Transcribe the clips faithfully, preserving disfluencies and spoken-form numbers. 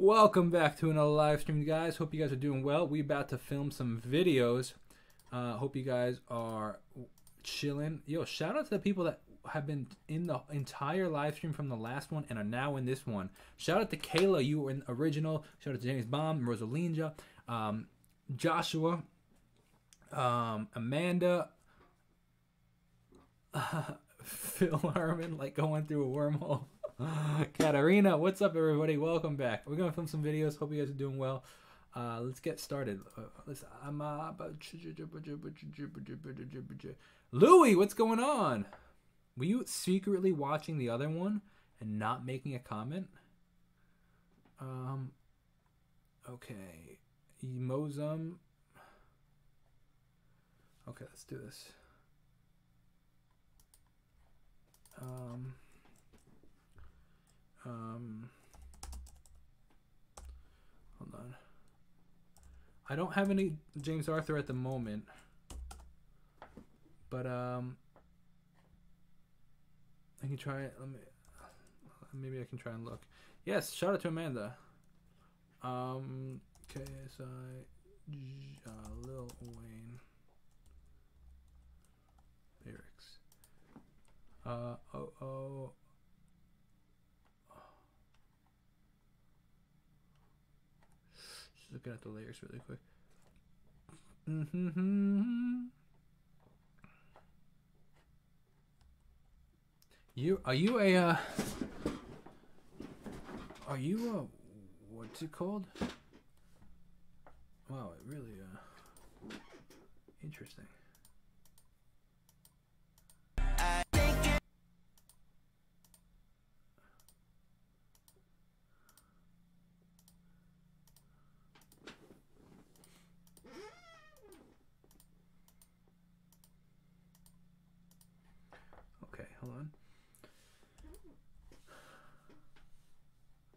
Welcome back to another live stream, guys. Hope you guys are doing well. We about to film some videos. Uh, hope you guys are chilling. Yo, shout out to the people that have been in the entire live stream from the last one and are now in this one. Shout out to Kayla, you were in the original. Shout out to James Bomb, Rosalinda, um, Joshua, um, Amanda, uh, Phil Herman, like going through a wormhole. Katarina, what's up, everybody? Welcome back. We're gonna film some videos. Hope you guys are doing well. Uh, let's get started. Uh, let's, I'm uh, Louis, what's going on? Were you secretly watching the other one and not making a comment? Um. Okay, Mozum. Okay, let's do this. Um. Um, hold on. I don't have any James Arthur at the moment, but um, I can try it. Let me, maybe I can try and look. Yes, shout out to Amanda. Um, K S I, uh, Lil Wayne, lyrics. Uh oh oh. Looking at the lyrics really quick. Mm-hmm. You are you a uh, are you a what's it called? Wow, it really uh interesting.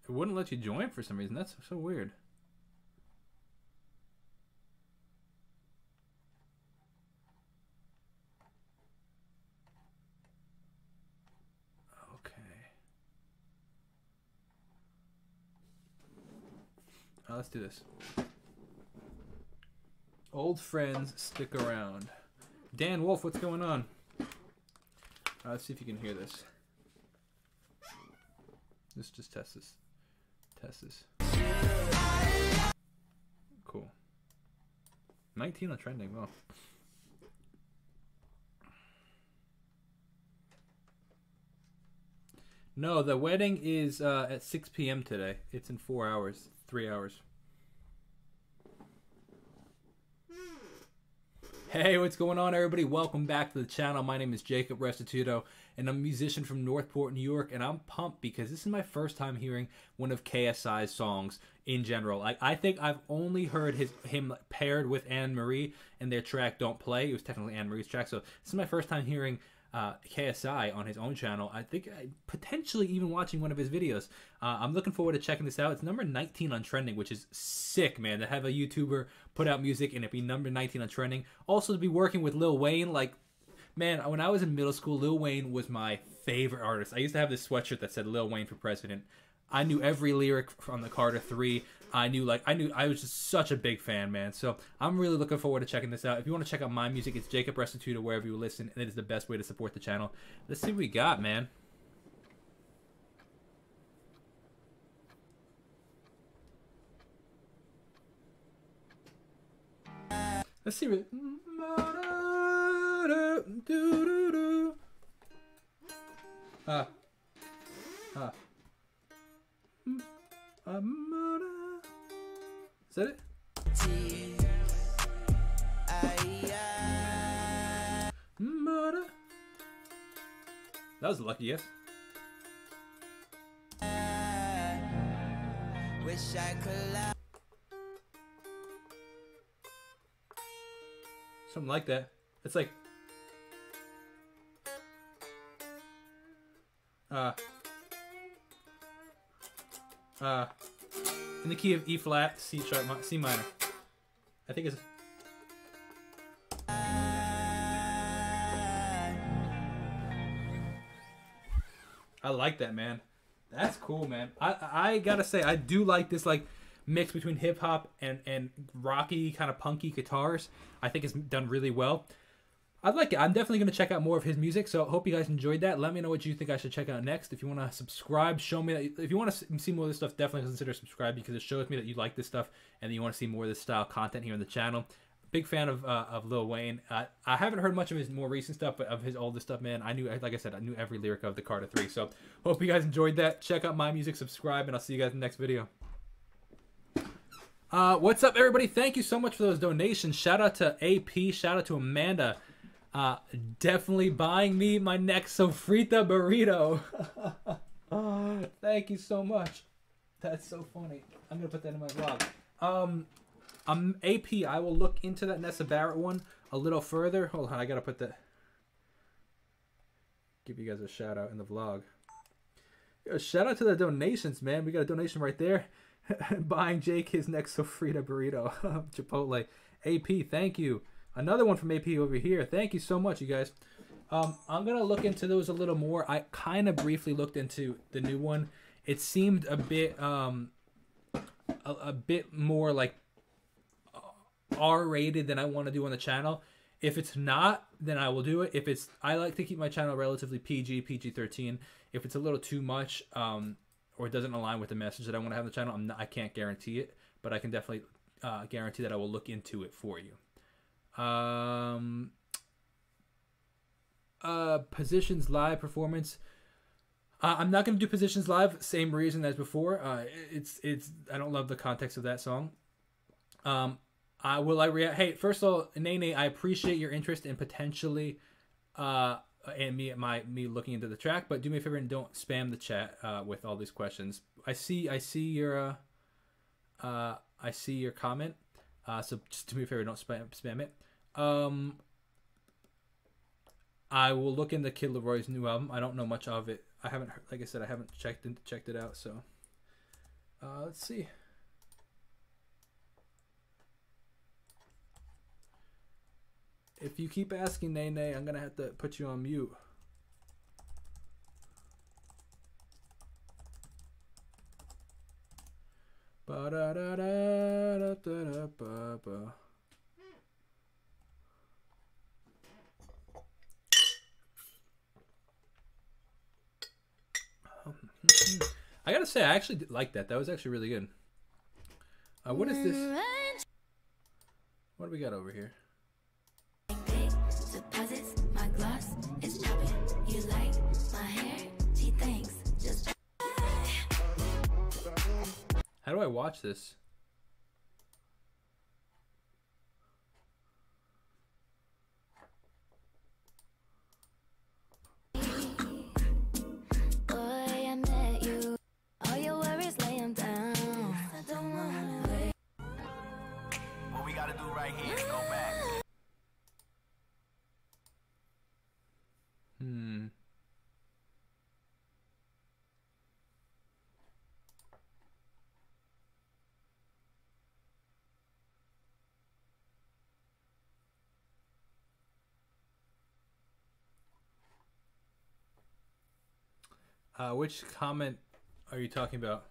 It wouldn't let you join for some reason. That's so weird. Okay. Right, let's do this. Old friends stick around. Dan Wolf, what's going on? Right, let's see if you can hear this. Let's just test this. Test this. Cool. nineteen are trending, well. No, the wedding is uh, at six P M today. It's in four hours, three hours. Hey, what's going on, everybody? Welcome back to the channel. My name is Jacob Restituto, and I'm a musician from Northport, New York, and I'm pumped because this is my first time hearing one of K S I's songs in general. I, I think I've only heard his him paired with Anne-Marie and their track Don't Play. It was technically Anne-Marie's track, so this is my first time hearing uh, K S I on his own channel. I think I, potentially even watching one of his videos. Uh, I'm looking forward to checking this out. It's number nineteen on trending, which is sick, man, to have a YouTuber put out music and it be number nineteen on trending. Also to be working with Lil Wayne, like, man, when I was in middle school, Lil Wayne was my favorite artist. I used to have this sweatshirt that said Lil Wayne for President. I knew every lyric from The Carter three. I knew, like, I knew, I was just such a big fan, man. So I'm really looking forward to checking this out. If you want to check out my music, it's Jacob Restituto wherever you listen, and it is the best way to support the channel. Let's see what we got, man. Let's see what. Ah. Ah. Is that it? That was a lucky yes. Wish I could. Something like that. It's like. Uh. Uh, in the key of E flat, C sharp, C minor. I think it's. I like that, man. That's cool, man. I I gotta say, I do like this like mix between hip hop and and rocky kind of punky guitars. I think it's done really well. I like it. I'm definitely gonna check out more of his music. So hope you guys enjoyed that. Let me know what you think I should check out next. If you want to subscribe, show me. If you want to see more of this stuff, definitely consider subscribing because it shows me that you like this stuff and that you want to see more of this style content here on the channel. Big fan of uh, of Lil Wayne. Uh, I haven't heard much of his more recent stuff, but of his older stuff, man, I knew, like I said, I knew every lyric of The Carter three. So hope you guys enjoyed that. Check out my music, subscribe, and I'll see you guys in the next video. Uh, what's up, everybody? Thank you so much for those donations. Shout out to A P. Shout out to Amanda. Uh, definitely buying me my next sofrita burrito. Oh, thank you so much. That's so funny. I'm going to put that in my vlog. Um... Um, A P, I will look into that Nessa Barrett one a little further. Hold on, I gotta put that. Give you guys a shout out in the vlog. Yo, shout out to the donations, man. We got a donation right there. Buying Jake his next sofrita burrito. Chipotle. A P, thank you. Another one from A P over here. Thank you so much, you guys. Um, I'm gonna look into those a little more. I kind of briefly looked into the new one. It seemed a bit, um, a, a bit more like R rated than I want to do on the channel. If it's not, then I will do it. If it's, I like to keep my channel relatively P G, P G thirteen. If it's a little too much um, or it doesn't align with the message that I want to have on the channel, I'm not, I can't guarantee it, but I can definitely uh, guarantee that I will look into it for you. Um, uh, positions live performance. Uh, I'm not going to do positions live. Same reason as before. Uh, it's it's. I don't love the context of that song. Um. Uh, will I react? Hey, first of all, Nene, I appreciate your interest in potentially, uh, and me, my me looking into the track. But do me a favor and don't spam the chat uh, with all these questions. I see, I see your, uh, uh, I see your comment. Uh, so just do me a favor, don't spam spam it. Um, I will look into Kid Leroy's new album. I don't know much of it. I haven't, heard, like I said, I haven't checked in, checked it out. So, uh, let's see. If you keep asking, Nene, I'm going to have to put you on mute. I got to say, I actually did like that. That was actually really good. Uh, what is this? What do we got over here? Deposits, my gloss is chopping. You like my hair? She thinks just. How do I watch this? Boy, I met you. All your worries lay 'em down. I don't wanna wait. What we gotta do right here is go back. Hmm. Uh, which comment are you talking about,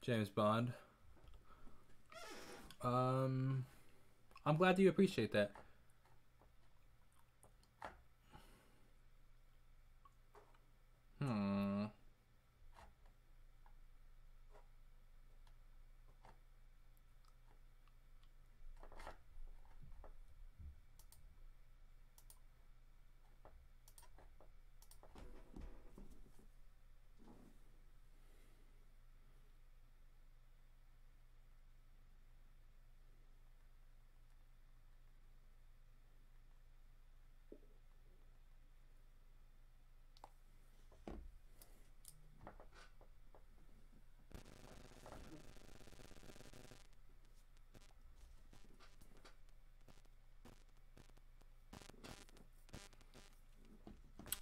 James Bond? Um, I'm glad that you appreciate that. Hmm.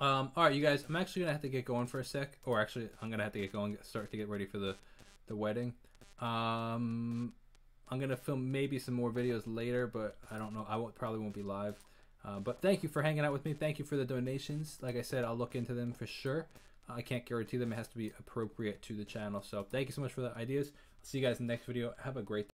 Um, all right, you guys, I'm actually going to have to get going for a sec, or actually I'm going to have to get going, start to get ready for the, the wedding. Um, I'm going to film maybe some more videos later, but I don't know. I will, probably won't be live, uh, but thank you for hanging out with me. Thank you for the donations. Like I said, I'll look into them for sure. I can't guarantee them. It has to be appropriate to the channel. So thank you so much for the ideas. I'll see you guys in the next video. Have a great day.